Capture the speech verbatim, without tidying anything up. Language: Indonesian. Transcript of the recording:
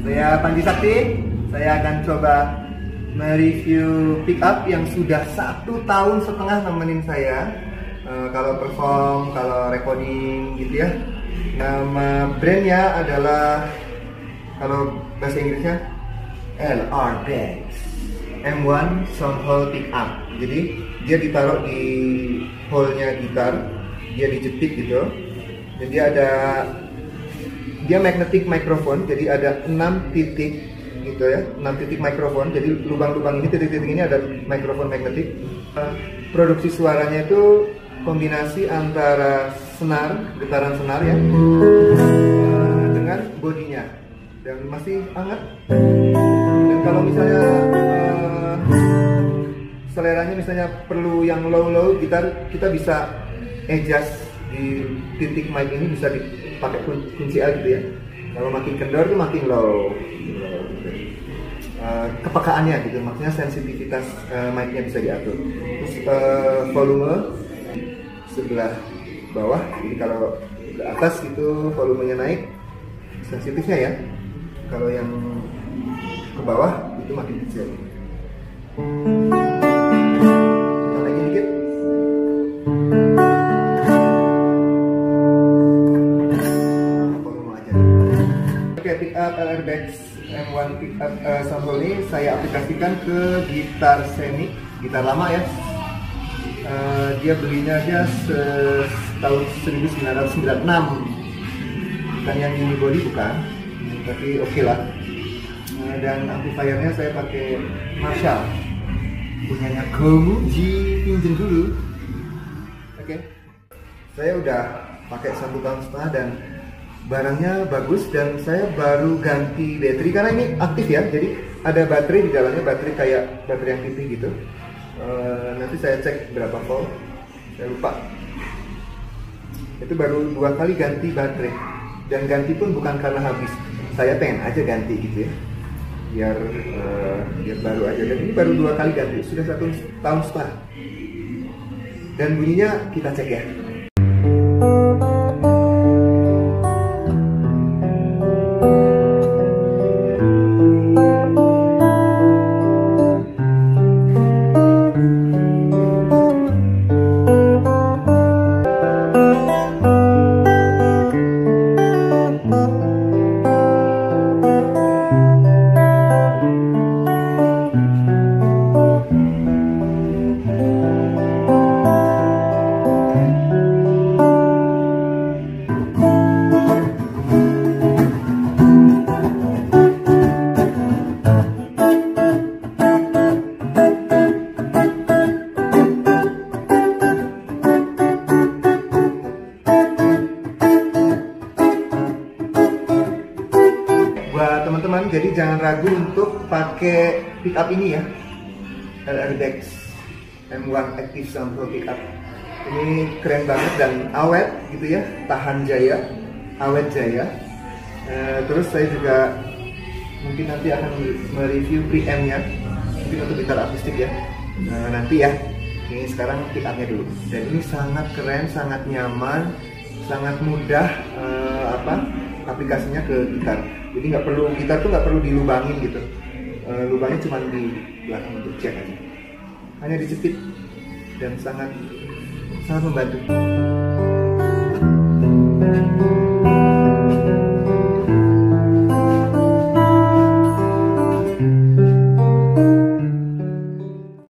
Saya Panji Sakti, saya akan coba mereview pickup yang sudah satu tahun setengah nemenin saya e, kalau perform, kalau recording gitu ya. Nama brandnya adalah, kalau bahasa Inggrisnya, L R Baggs M one Soundhole Pickup. Jadi dia ditaruh di hole-nya gitar, dia dijepit gitu. Jadi ada, dia magnetic microphone, jadi ada enam titik gitu ya, enam titik microphone. Jadi lubang-lubang ini, titik-titik ini ada microphone magnetic. Uh, produksi suaranya itu kombinasi antara senar, getaran senar ya, uh, dengan bodinya, dan masih hangat. Dan kalau misalnya uh, seleranya misalnya perlu yang low-low gitar, kita bisa adjust di titik mic ini, bisa dipakai kunci A gitu ya. Kalau makin kendor itu makin low, low gitu. Uh, kepekaannya gitu, maksudnya sensitivitas uh, mic-nya bisa diatur. Terus uh, volume sebelah bawah, jadi kalau ke atas itu volumenya naik, sensitifnya ya. Kalau yang ke bawah itu makin kecil. L R Baggs M one pickup uh, soundhole ini saya aplikasikan ke gitar semi, gitar lama ya. Uh, dia belinya aja tahun seribu sembilan ratus sembilan puluh enam, bukan yang unibody, bukan, tapi oke okay lah. Uh, dan amplifiernya saya pakai Marshall, punyanya Gomuji, pinjem dulu. Oke, okay. Saya udah pakai satu tahun setengah dan barangnya bagus, dan saya baru ganti baterai karena ini aktif ya, jadi ada baterai di dalamnya, baterai kayak baterai yang pipih gitu. Uh, nanti saya cek berapa volt, saya lupa. Itu baru dua kali ganti baterai, dan ganti pun bukan karena habis, saya pengen aja ganti gitu ya, biar uh, biar baru aja. Dan ini baru dua kali ganti, sudah satu tahun setengah. Dan bunyinya kita cek ya. Teman-teman, jadi jangan ragu untuk pakai pickup ini ya, L R Baggs M one Active Soundhole Pickup. Ini keren banget dan awet gitu ya, tahan jaya, awet jaya. E, terus saya juga mungkin nanti akan mereview preamp-nya, mungkin untuk gitar akustik ya. E, nanti ya, ini sekarang pickupnya dulu. Dan ini sangat keren, sangat nyaman, sangat mudah e, apa aplikasinya ke gitar. Jadi nggak perlu, gitar tuh nggak perlu dilubangin gitu. E, lubangnya cuma di belakang untuk jack aja, hanya dicepit, dan sangat sangat membantu.